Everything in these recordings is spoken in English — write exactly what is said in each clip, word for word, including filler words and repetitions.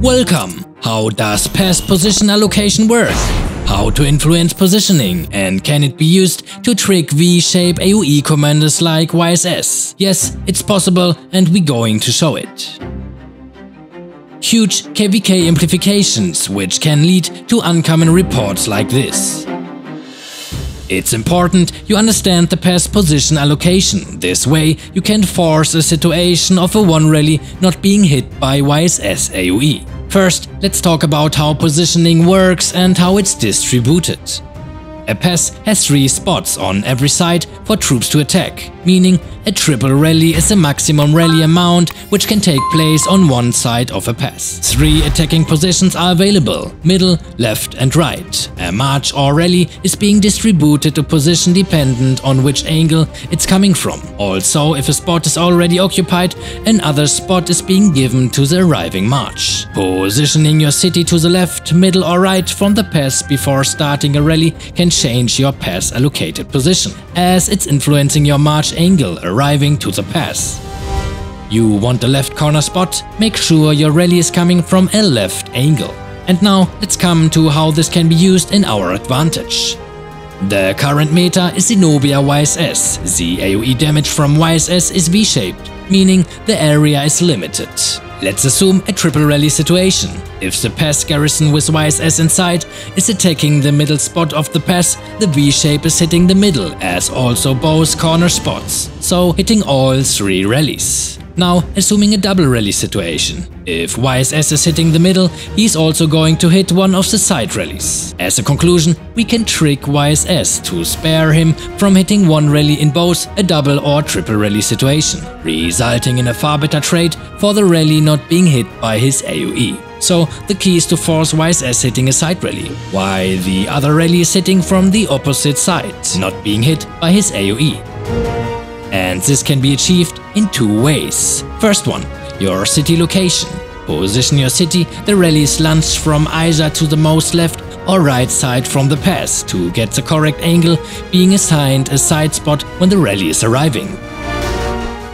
Welcome! How does pest position allocation work? How to influence positioning, and can it be used to trick V-shape A O E commanders like Y S S? Yes, it's possible, and we're going to show it. Huge K V K amplifications, which can lead to uncommon reports like this. It's important you understand the pest position allocation. This way you can force a situation of a one rally not being hit by Y S S A O E. First, let's talk about how positioning works and how it's distributed. A pest has three spots on every side for troops to attack, meaning a triple rally is a maximum rally amount which can take place on one side of a pest. Three attacking positions are available: middle, left and right. A march or rally is being distributed to position dependent on which angle it's coming from. Also, if a spot is already occupied, another spot is being given to the arriving march. Positioning your city to the left, middle or right from the pest before starting a rally can change your pest allocated position, as it's influencing your march angle arriving to the pass. You want the left corner spot? Make sure your rally is coming from a left angle. And now let's come to how this can be used in our advantage. The current meta is Zenobia Y S S. The A O E damage from Y S S is V-shaped, meaning the area is limited. Let's assume a triple rally situation. If the pest garrison with Y S S inside is attacking the middle spot of the pest, the V-shape is hitting the middle, as also both corner spots, so hitting all three rallies. Now assuming a double rally situation. If Y S S is hitting the middle, he's also going to hit one of the side rallies. As a conclusion, we can trick Y S S to spare him from hitting one rally in both a double or triple rally situation, resulting in a far better trade for the rally not being hit by his A O E. So the key is to force Y S S hitting a side rally, while the other rally is hitting from the opposite side, not being hit by his A O E. And this can be achieved in two ways. First one, your city location. Position your city, the rallies lunge from either to the most left or right side from the pass to get the correct angle, being assigned a side spot when the rally is arriving.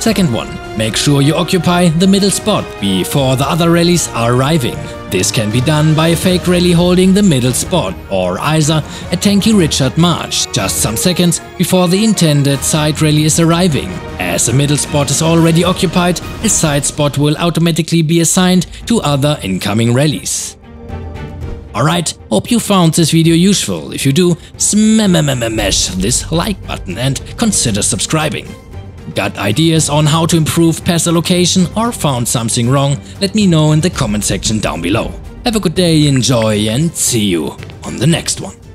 Second one, make sure you occupy the middle spot before the other rallies are arriving. This can be done by a fake rally holding the middle spot, or either a tanky Richard march just some seconds before the intended side rally is arriving. As a middle spot is already occupied, a side spot will automatically be assigned to other incoming rallies. Alright, hope you found this video useful. If you do, smash this like button and consider subscribing. Got ideas on how to improve pest allocation or found something wrong? Let me know in the comment section down below. Have a good day, enjoy, and see you on the next one.